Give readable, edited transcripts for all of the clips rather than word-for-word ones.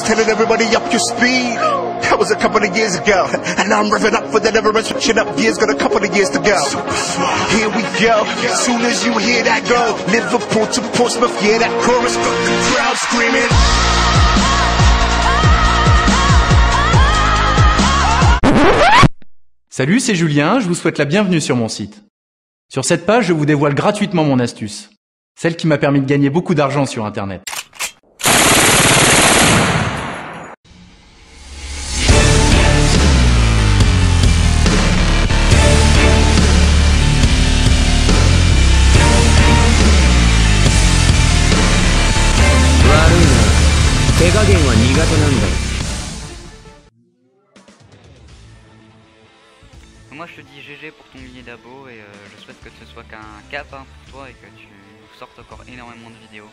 was telling everybody up your speed. That was a couple of years ago, and now I'm revving up for deliverance, switching up gears, got a couple of years to go. Here we go, soon as you hear that go, Liverpool to Portsmouth, yeah, that chorus, got the crowd screaming. Salut, c'est Julien, je vous souhaite la bienvenue sur mon site. Sur cette page, je vous dévoile gratuitement mon astuce, celle qui m'a permis de gagner beaucoup d'argent sur Internet. Moi je te dis GG pour ton millier d'abos et je souhaite que ce soit qu'un cap hein, pour toi et que tu sortes encore énormément de vidéos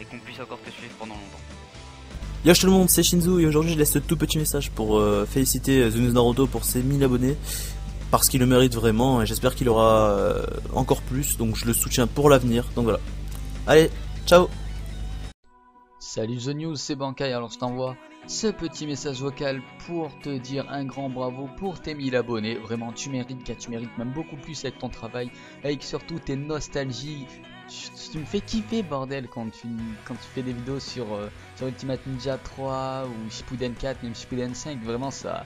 et qu'on puisse encore te suivre pendant longtemps. Yo tout le monde, c'est Shinzo et aujourd'hui je laisse ce tout petit message pour féliciter TheNews Naruto pour ses 1000 abonnés parce qu'il le mérite vraiment et j'espère qu'il aura encore plus, donc je le soutiens pour l'avenir, donc voilà. Allez, ciao. Salut The News, c'est Bankai, alors je t'envoie ce petit message vocal pour te dire un grand bravo pour tes 1000 abonnés. Vraiment, tu mérites, car tu mérites même beaucoup plus avec ton travail, avec surtout tes nostalgies. Tu me fais kiffer, bordel, quand tu fais des vidéos sur Ultimate Ninja 3 ou Shippuden 4, même Shippuden 5, vraiment ça...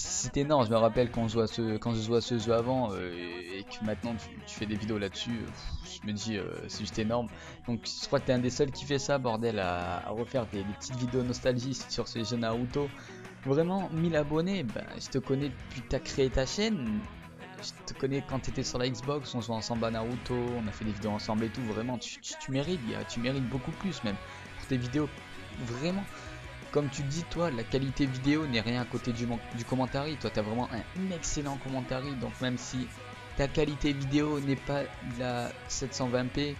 C'est énorme, je me rappelle quand je jouais à ce jeu avant et que maintenant tu fais des vidéos là-dessus, je me dis c'est juste énorme. Donc je crois que t'es un des seuls qui fait ça, bordel, à refaire des petites vidéos nostalgie sur ce jeu Naruto. Vraiment, 1000 abonnés, ben, je te connais depuis que t'as créé ta chaîne, je te connais quand t'étais sur la Xbox, on jouait ensemble à Naruto, on a fait des vidéos ensemble et tout, vraiment, tu mérites, tu mérites beaucoup plus même pour tes vidéos, vraiment. Comme tu dis, toi, la qualité vidéo n'est rien à côté du commentaire. Toi, tu as vraiment un excellent commentaire. Donc, même si ta qualité vidéo n'est pas la 720p,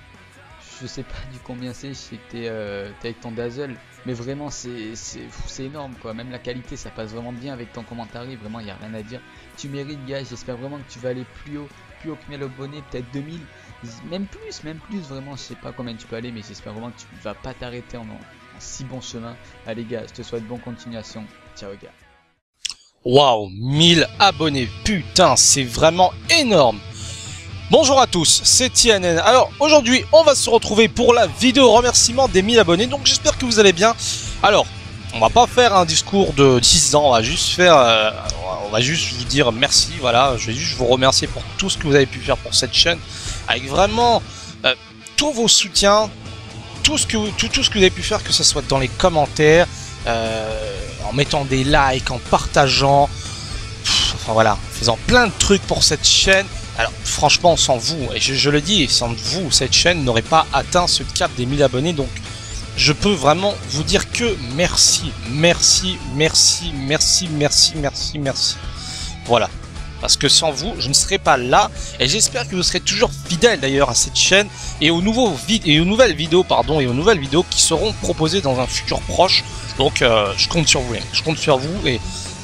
je sais pas du combien c'est, je sais que tu es avec ton dazzle. Mais vraiment, c'est énorme, quoi. Même la qualité, ça passe vraiment bien avec ton commentaire. Vraiment, il n'y a rien à dire. Tu mérites, gars. J'espère vraiment que tu vas aller plus haut que 1000 abonnés, peut-être 2000. Même plus, vraiment. Je sais pas combien tu peux aller, mais j'espère vraiment que tu vas pas t'arrêter en si bon chemin. Allez gars, je te souhaite bonne continuation. Ciao gars. Waouh, 1000 abonnés, putain, c'est vraiment énorme. Bonjour à tous, c'est TNN. Alors aujourd'hui, on va se retrouver pour la vidéo remerciement des 1000 abonnés. Donc j'espère que vous allez bien. Alors, on va pas faire un discours de 10 ans, on va juste faire on va juste vous dire merci, voilà, je vais juste vous remercier pour tout ce que vous avez pu faire pour cette chaîne avec vraiment tous vos soutiens. Tout ce que vous avez pu faire, que ce soit dans les commentaires, en mettant des likes, en partageant, enfin voilà, en faisant plein de trucs pour cette chaîne. Alors franchement, sans vous, et je le dis, sans vous, cette chaîne n'aurait pas atteint ce cap des 1000 abonnés. Donc je peux vraiment vous dire que merci, merci, merci, merci, merci, merci, merci. Voilà. Parce que sans vous, je ne serai pas là. Et j'espère que vous serez toujours fidèles d'ailleurs à cette chaîne et aux nouvelles vidéos qui seront proposées dans un futur proche. Donc je compte sur vous. Je compte sur vous et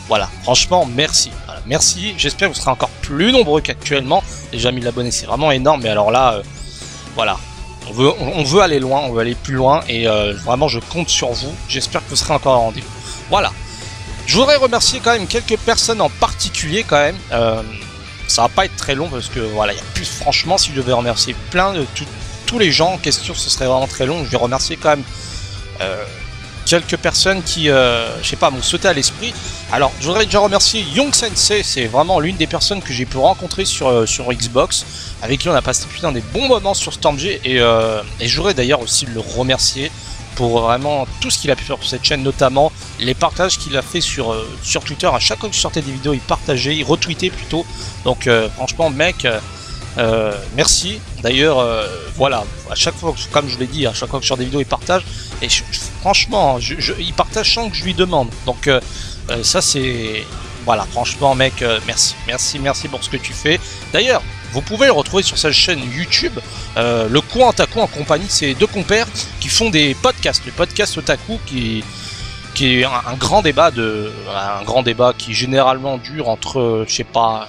voilà. Franchement, merci. Voilà, merci. J'espère que vous serez encore plus nombreux qu'actuellement. Déjà 1000 abonnés, c'est vraiment énorme. Mais alors là, voilà. On veut aller loin, on veut aller plus loin. Et vraiment, je compte sur vous. J'espère que vous serez encore au rendez-vous. Voilà. Je voudrais remercier quand même quelques personnes en particulier quand même. Ça va pas être très long parce que voilà, y a plus, franchement, si je devais remercier plein de tous les gens en question, ce serait vraiment très long. Je vais remercier quand même quelques personnes qui, je sais pas, m'ont sauté à l'esprit. Alors, je voudrais déjà remercier Young Sensei. C'est vraiment l'une des personnes que j'ai pu rencontrer sur Xbox. Avec qui on a passé putain des bons moments sur Storm G. Et je voudrais d'ailleurs aussi le remercier pour vraiment tout ce qu'il a pu faire pour cette chaîne, notamment les partages qu'il a fait sur Twitter. À chaque fois que je sortais des vidéos, il partageait, il retweetait plutôt. Donc franchement mec, merci. D'ailleurs voilà, à chaque fois, comme je l'ai dit, à chaque fois que je sors des vidéos, il partage. Et franchement, il partage sans que je lui demande. Donc ça c'est... Voilà, franchement mec, merci, merci, merci pour ce que tu fais. D'ailleurs, vous pouvez le retrouver sur sa chaîne YouTube, le Coin Otaku, en compagnie de ses deux compères qui font des podcasts. Le podcast Otaku qui est un grand débat qui généralement dure entre, je sais pas,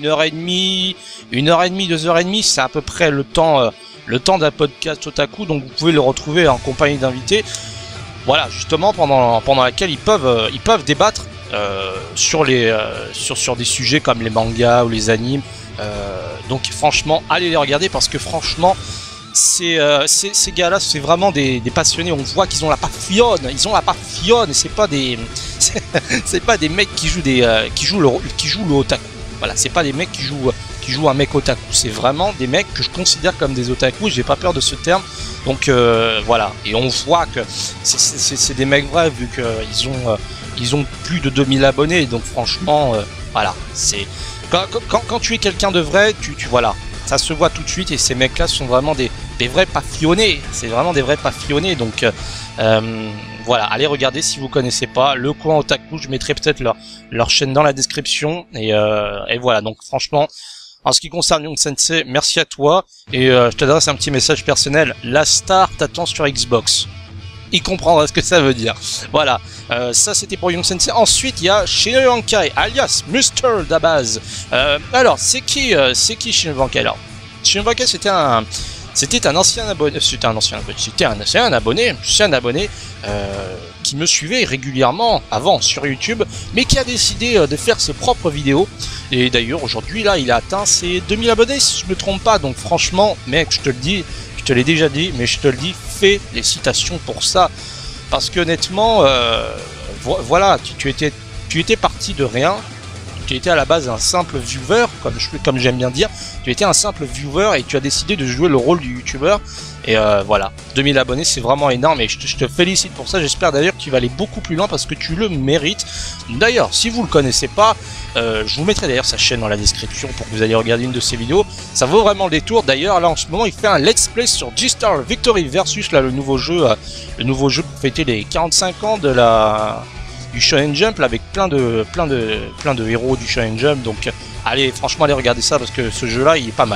1h30, 2h30, c'est à peu près le temps d'un podcast Otaku. Donc vous pouvez le retrouver en compagnie d'invités. voilà, justement pendant laquelle ils peuvent débattre sur des sujets comme les mangas ou les animes. Donc franchement, allez les regarder, parce que franchement, ces gars-là, c'est vraiment des passionnés. On voit qu'ils ont la paffionne, c'est pas des mecs qui jouent le otaku. Voilà, c'est pas des mecs qui jouent un mec otaku, c'est vraiment des mecs que je considère comme des otaku, j'ai pas peur de ce terme. Donc voilà, et on voit que c'est des mecs vrais, vu qu'ils ont plus de 2000 abonnés. Donc franchement, voilà, c'est quand tu es quelqu'un de vrai, voilà, ça se voit tout de suite, et ces mecs là sont vraiment des vrais passionnés, c'est vraiment des vrais passionnés. Donc voilà, allez regarder si vous connaissez pas le Coin Otaku, je mettrai peut-être leur chaîne dans la description, et voilà. Donc franchement, en ce qui concerne Young Sensei, merci à toi, et je t'adresse un petit message personnel, la star t'attend sur Xbox. Il comprendra ce que ça veut dire. Voilà, ça c'était pour Young Sensei. Ensuite, il y a Shino Yankai, alias Mustard Dabaz. Alors, c'est qui Shino Yankai? Alors, Shino Yankai, c'était un ancien abonné qui me suivait régulièrement avant sur YouTube, mais qui a décidé de faire ses propres vidéos. Et d'ailleurs, aujourd'hui, là, il a atteint ses 2000 abonnés, si je me trompe pas. Donc franchement, mec, je te le dis, je te l'ai déjà dit, mais je te le dis, fais les citations pour ça. Parce que honnêtement, voilà, tu étais parti de rien. Tu étais à la base un simple viewer, comme j'aime bien dire. Tu étais un simple viewer et tu as décidé de jouer le rôle du youtubeur. Et voilà, 2000 abonnés, c'est vraiment énorme, et je te félicite pour ça. J'espère d'ailleurs que tu vas aller beaucoup plus loin, parce que tu le mérites. D'ailleurs, si vous le connaissez pas, je vous mettrai d'ailleurs sa chaîne dans la description pour que vous allez regarder une de ses vidéos. Ça vaut vraiment le détour. D'ailleurs, là en ce moment, il fait un let's play sur G-Star Victory versus là, le nouveau jeu pour fêter les 45 ans de la... du Shonen Jump, là, avec plein de héros du Shonen Jump. Donc allez, franchement, allez regarder ça, parce que ce jeu là il est pas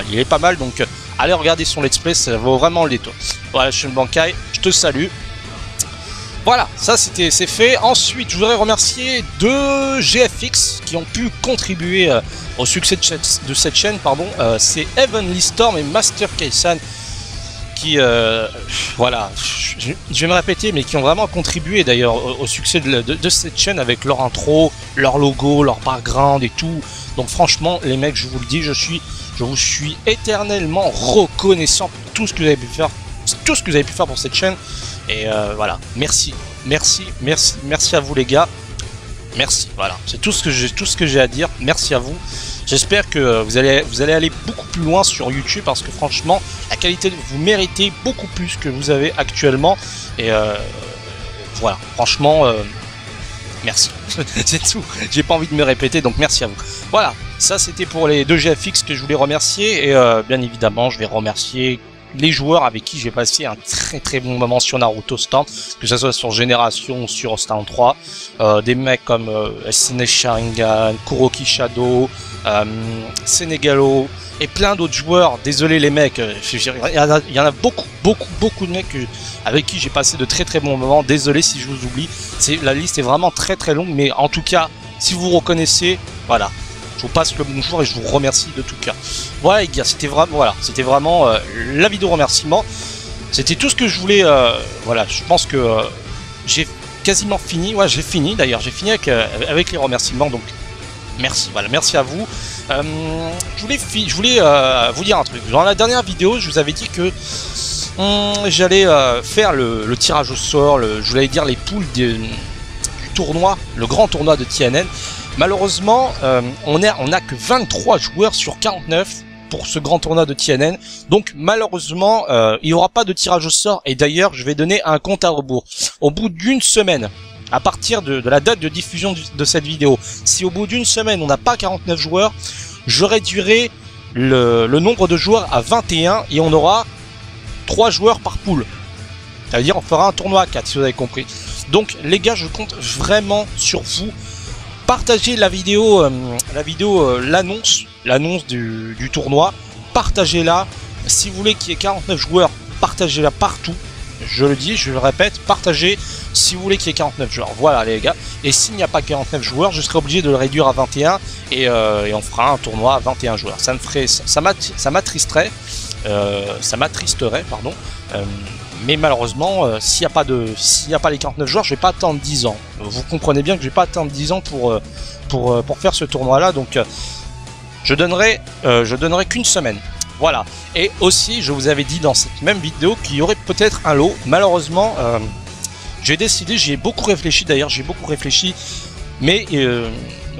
mal, donc allez regarder son let's play, ça vaut vraiment le détour. Voilà, Shin Bankai, je te salue. Voilà, ça c'est fait. Ensuite, je voudrais remercier deux GFX qui ont pu contribuer au succès de cette chaîne, pardon. C'est Heavenly Storm et Master Kaisan, qui, voilà, je vais me répéter, mais qui ont vraiment contribué d'ailleurs au succès de cette chaîne, avec leur intro, leur logo, leur background et tout. Donc franchement, les mecs, je vous le dis, je vous suis éternellement reconnaissant pour tout ce que vous avez pu faire, pour cette chaîne. Et voilà, merci à vous les gars. Merci, voilà, c'est tout ce que j'ai à dire. Merci à vous. J'espère que vous allez aller beaucoup plus loin sur YouTube, parce que franchement, la qualité, vous méritez beaucoup plus que vous avez actuellement. Et voilà, franchement, merci. C'est tout, j'ai pas envie de me répéter, donc merci à vous. Voilà, ça c'était pour les deux GFX que je voulais remercier. Et bien évidemment, je vais remercier les joueurs avec qui j'ai passé un très bon moment sur Naruto Stand, que ce soit sur Génération ou sur Stand 3. Des mecs comme SNS Sharingan, Kuroki Shadow, Sénégalo et plein d'autres joueurs. Désolé les mecs, il y en a beaucoup de mecs avec qui j'ai passé de très bons moments. Désolé si je vous oublie, la liste est vraiment très longue, mais en tout cas, si vous reconnaissez, voilà, je vous passe le bonjour et je vous remercie de tout cœur. Voilà les gars, c'était vraiment la vidéo remerciement. C'était tout ce que je voulais. Voilà, je pense que j'ai quasiment fini. Ouais, j'ai fini d'ailleurs. J'ai fini avec les remerciements. Donc merci. Voilà, merci à vous. Je voulais vous dire un truc. Dans la dernière vidéo, je vous avais dit que j'allais faire le tirage au sort. Je voulais dire les poules du tournoi, le grand tournoi de TNN. Malheureusement, on a que 23 joueurs sur 49 pour ce grand tournoi de TNN. Donc malheureusement, il n'y aura pas de tirage au sort. Et d'ailleurs, je vais donner un compte à rebours. Au bout d'une semaine, à partir de la date de diffusion de cette vidéo, si au bout d'une semaine, on n'a pas 49 joueurs, je réduirai le nombre de joueurs à 21 et on aura 3 joueurs par poule. C'est-à-dire, on fera un tournoi à 4, si vous avez compris. Donc les gars, je compte vraiment sur vous. Partagez l'annonce du tournoi, partagez-la. Si vous voulez qu'il y ait 49 joueurs, partagez-la partout. Je le dis, je le répète, partagez si vous voulez qu'il y ait 49 joueurs. Voilà les gars. Et s'il n'y a pas 49 joueurs, je serai obligé de le réduire à 21 et on fera un tournoi à 21 joueurs. Ça m'attristerait, pardon. mais malheureusement, s'il n'y a pas les 49 joueurs, je vais pas attendre 10 ans. Vous comprenez bien que je vais pas attendre 10 ans pour faire ce tournoi-là, donc je donnerai qu'une semaine. Voilà. Et aussi, je vous avais dit dans cette même vidéo qu'il y aurait peut-être un lot. Malheureusement, j'ai décidé, j'y ai beaucoup réfléchi d'ailleurs, mais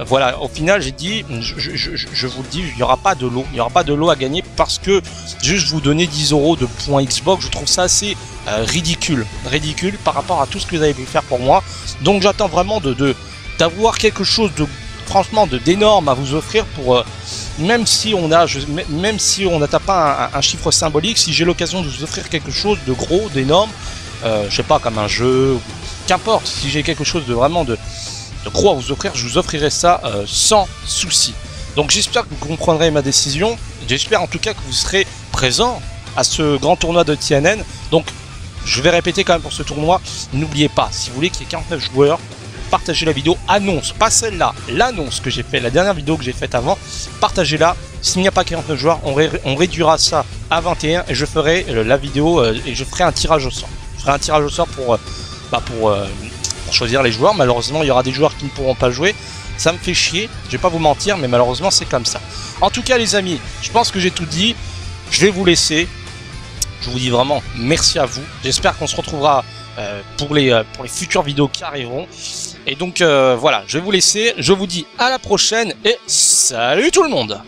voilà, au final, j'ai dit, je vous le dis, il n'y aura pas de lot. Il n'y aura pas de lot à gagner parce que juste vous donner 10 € de points Xbox, je trouve ça assez ridicule. Ridicule par rapport à tout ce que vous avez pu faire pour moi. Donc j'attends vraiment d'avoir quelque chose de franchement d'énorme à vous offrir pour même si on n'atteint pas un chiffre symbolique, si j'ai l'occasion de vous offrir quelque chose de gros, d'énorme, je sais pas, comme un jeu, qu'importe, si j'ai quelque chose de vraiment de gros à vous offrir, je vous offrirai ça sans souci. Donc j'espère que vous comprendrez ma décision, j'espère en tout cas que vous serez présents à ce grand tournoi de TNN. Donc je vais répéter quand même pour ce tournoi, n'oubliez pas, si vous voulez qu'il y ait 49 joueurs, partagez la vidéo, annonce, pas celle-là, l'annonce que j'ai faite, la dernière vidéo que j'ai faite avant, partagez-la. S'il n'y a pas 49 joueurs, on réduira ça à 21 et je ferai la vidéo et je ferai un tirage au sort. Je ferai un tirage au sort pour choisir les joueurs. Malheureusement, il y aura des joueurs qui ne pourront pas jouer. Ça me fait chier, je vais pas vous mentir, mais malheureusement, c'est comme ça. En tout cas, les amis, je pense que j'ai tout dit. Je vais vous laisser. Je vous dis vraiment merci à vous. J'espère qu'on se retrouvera pour les futures vidéos qui arriveront. Et donc voilà, je vais vous laisser, je vous dis à la prochaine et salut tout le monde!